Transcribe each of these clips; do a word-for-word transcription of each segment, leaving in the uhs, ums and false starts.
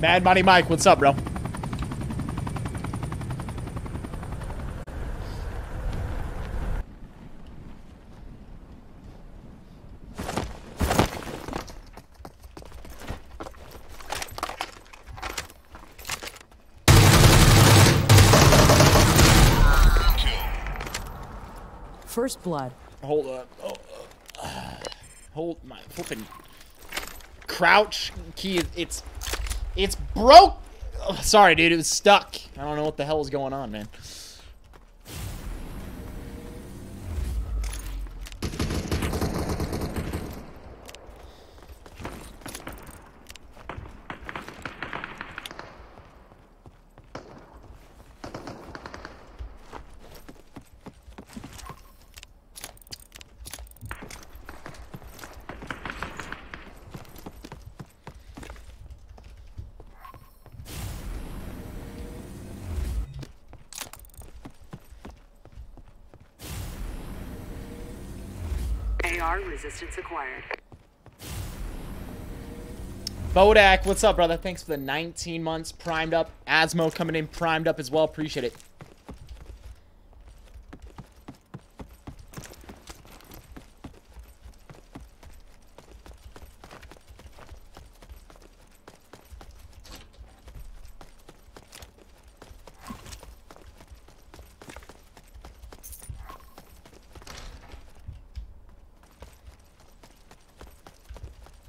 Mad Money Mike, what's up, bro? First blood. Hold up. Oh, uh, hold my flipping crouch key. It's it's broke. Oh, sorry, dude. It was stuck. I don't know what the hell is going on, man. Resistance acquired. Bodak, what's up, brother? Thanks for the nineteen months. Primed up. Asmo coming in primed up as well. Appreciate it.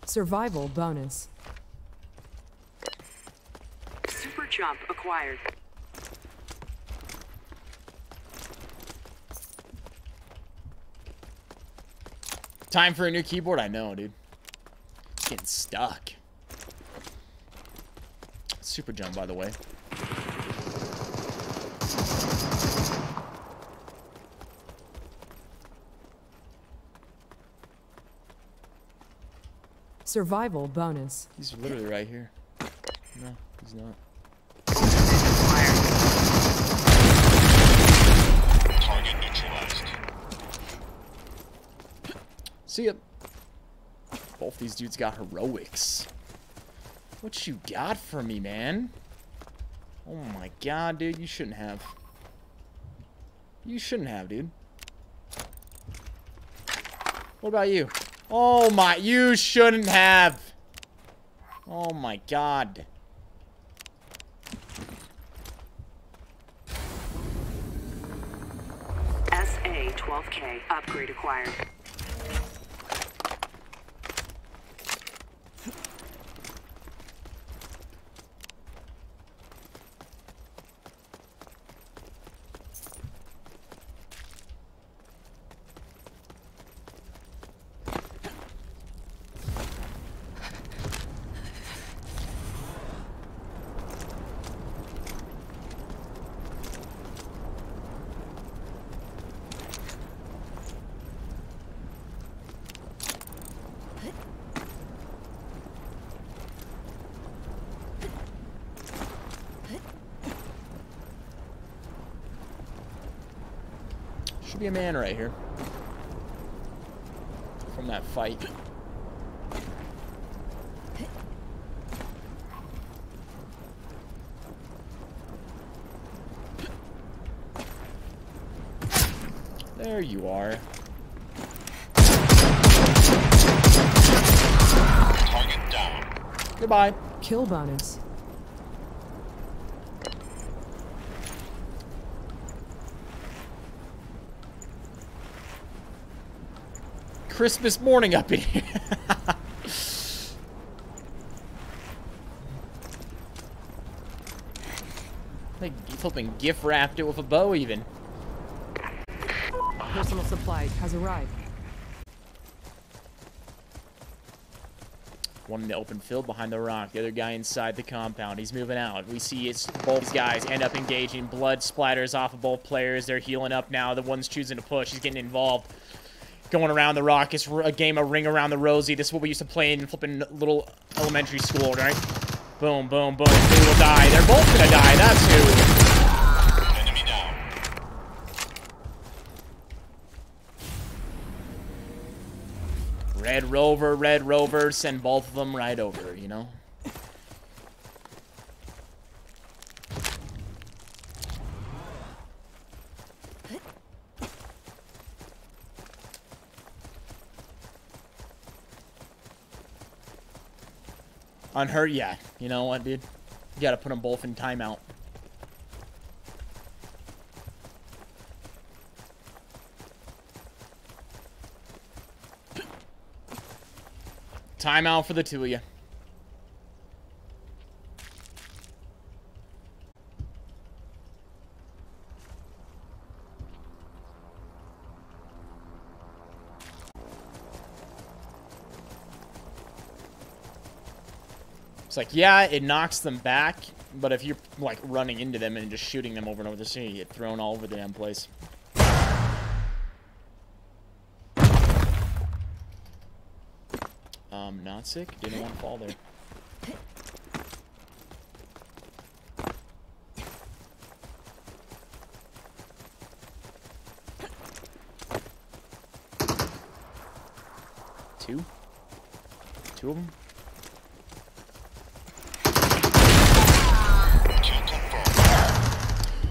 Survival bonus. Super jump acquired. Time for a new keyboard? I know, dude. It's getting stuck. Super jump, by the way. Survival bonus. He's literally right here. No, he's not. Target neutralized. See ya. Both these dudes got heroics. What you got for me, man? Oh my god, dude. You shouldn't have. You shouldn't have, dude. What about you? Oh my, you shouldn't have. Oh my god. S A twelve K upgrade acquired. Be a man right here from that fight. There you are. Target down. Goodbye. Kill bonus. Christmas morning up in here. They flipping gift wrapped it with a bow even. Personal supplies has arrived. One in the open field behind the rock. The other guy inside the compound. He's moving out. We see it's both these guys end up engaging. Blood splatters off of both players. They're healing up now. The one's choosing to push. He's getting involved. Going around the rock. It's a game of Ring Around the Rosie. This is what we used to play in flipping little elementary school, right? Boom, boom, boom. They will die. They're both going to die. That's who. Enemy down. Red Rover, Red Rover. Send both of them right over, you know? On her, yeah. You know what, dude? You gotta put them both in timeout. Timeout for the two of you. It's like, yeah, it knocks them back, but if you're, like, running into them and just shooting them over and over, they're just gonna get thrown all over the damn place. Um, not sick? Didn't want to fall there. Two? Two of them?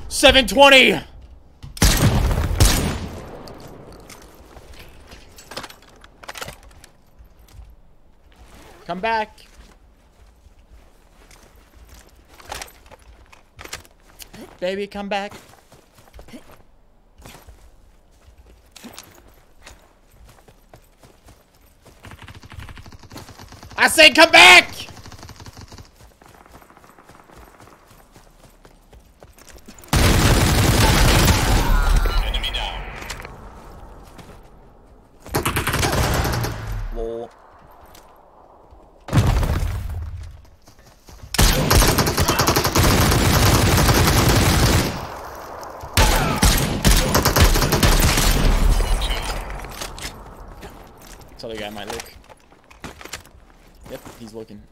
seven twenty! Come back. Baby, come back. I say come back! I might look. Yep, he's looking.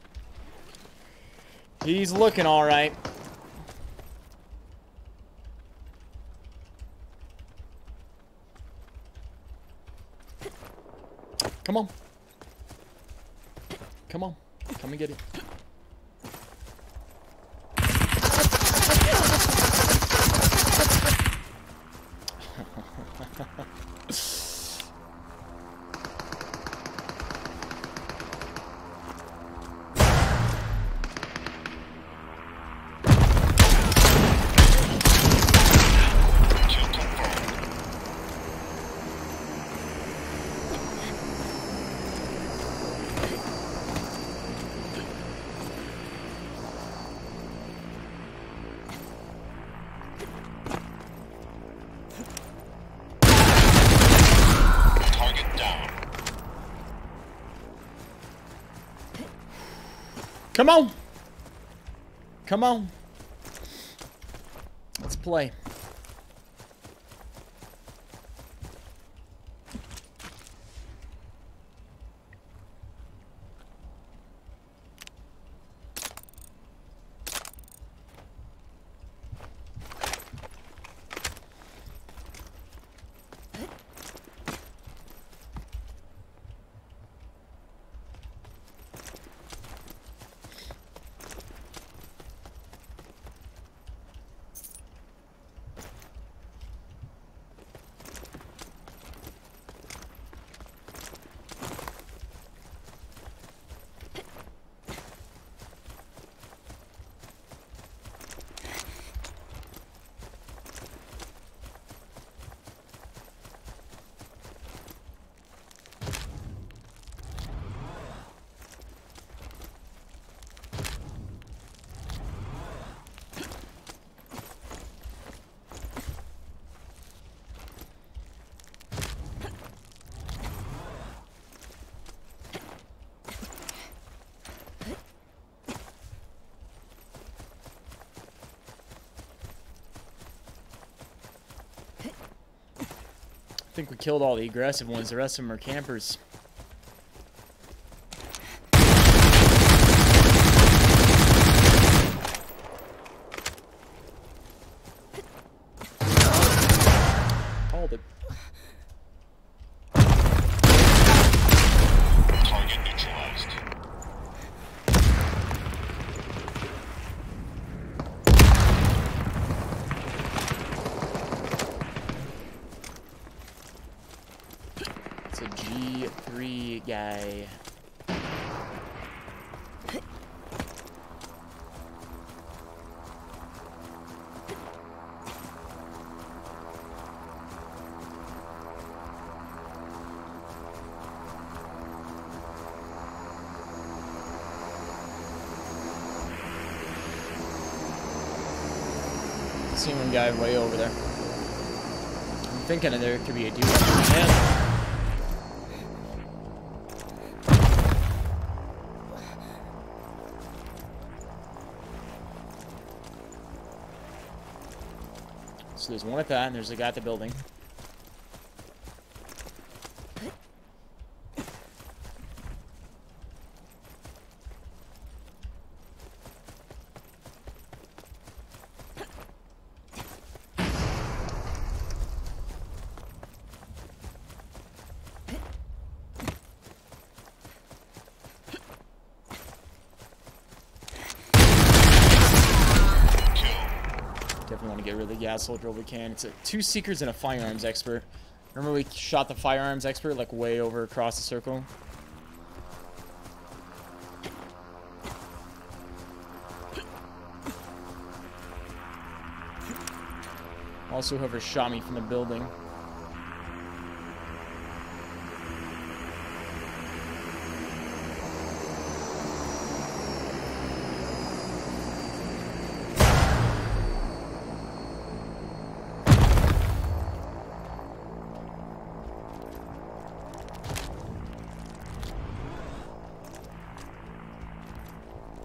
He's looking all right. Come on. Come on. Come and get it. Come on! Come on! Let's play. I think we killed all the aggressive ones. The rest of them are campers. Hold it. Target neutralized. It's a G three guy. see one guy way over there. I'm thinking that there could be a dude up there. So there's one at that, and there's a guy at the building. Soldier we can. It's a two seekers and a firearms expert. Remember we shot the firearms expert like way over across the circle? Also whoever shot me from the building.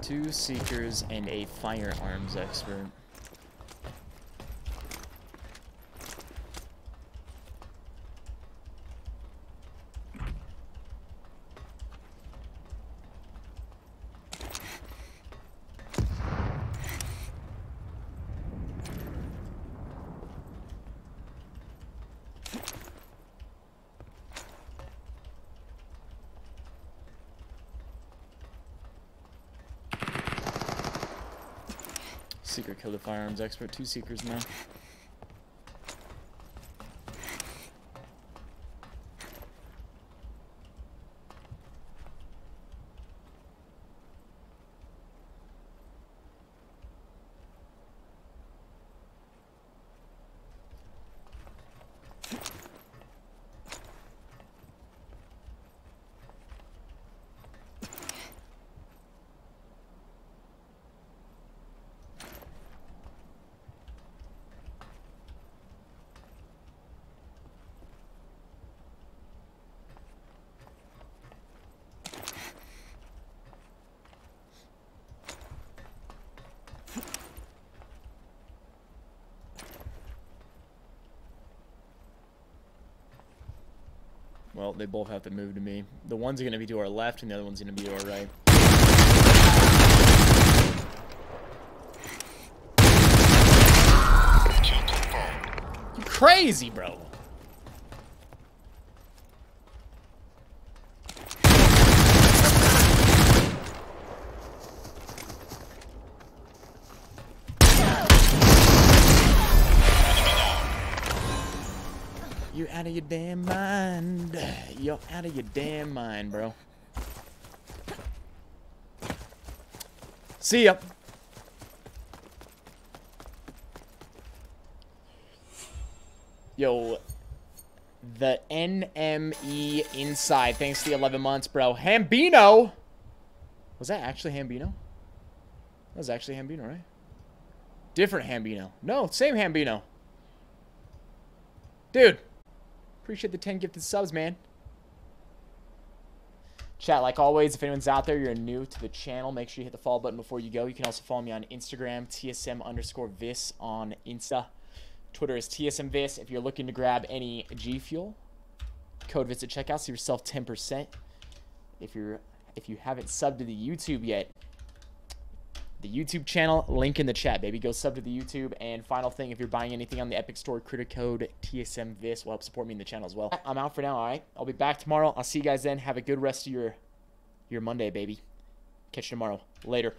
Two seekers and a firearms expert. Seeker killed the firearms expert. Two seekers now. Well, they both have to move to me. The one's going to be to our left, and the other one's going to be to our right. You crazy, bro! You're out of your damn mind. You're out of your damn mind, bro. See ya. Yo, the N M E inside. Thanks to the eleven months, bro. Hambino! Was that actually Hambino? That was actually Hambino, right? Different Hambino. No, same Hambino. Dude. Appreciate the ten gifted subs, man. Chat, like always, if anyone's out there, you're new to the channel, make sure you hit the follow button before you go. You can also follow me on Instagram, TSM underscore VISS on Insta. Twitter is T S M VISS. If you're looking to grab any G Fuel, code VISS at checkout, save yourself ten percent. If you're if you haven't subbed to the YouTube yet, the YouTube channel, link in the chat, baby. Go sub to the YouTube. And final thing, if you're buying anything on the Epic Store, critter code T S M VISS will help support me in the channel as well. I'm out for now, all right? I'll be back tomorrow. I'll see you guys then. Have a good rest of your, your Monday, baby. Catch you tomorrow. Later.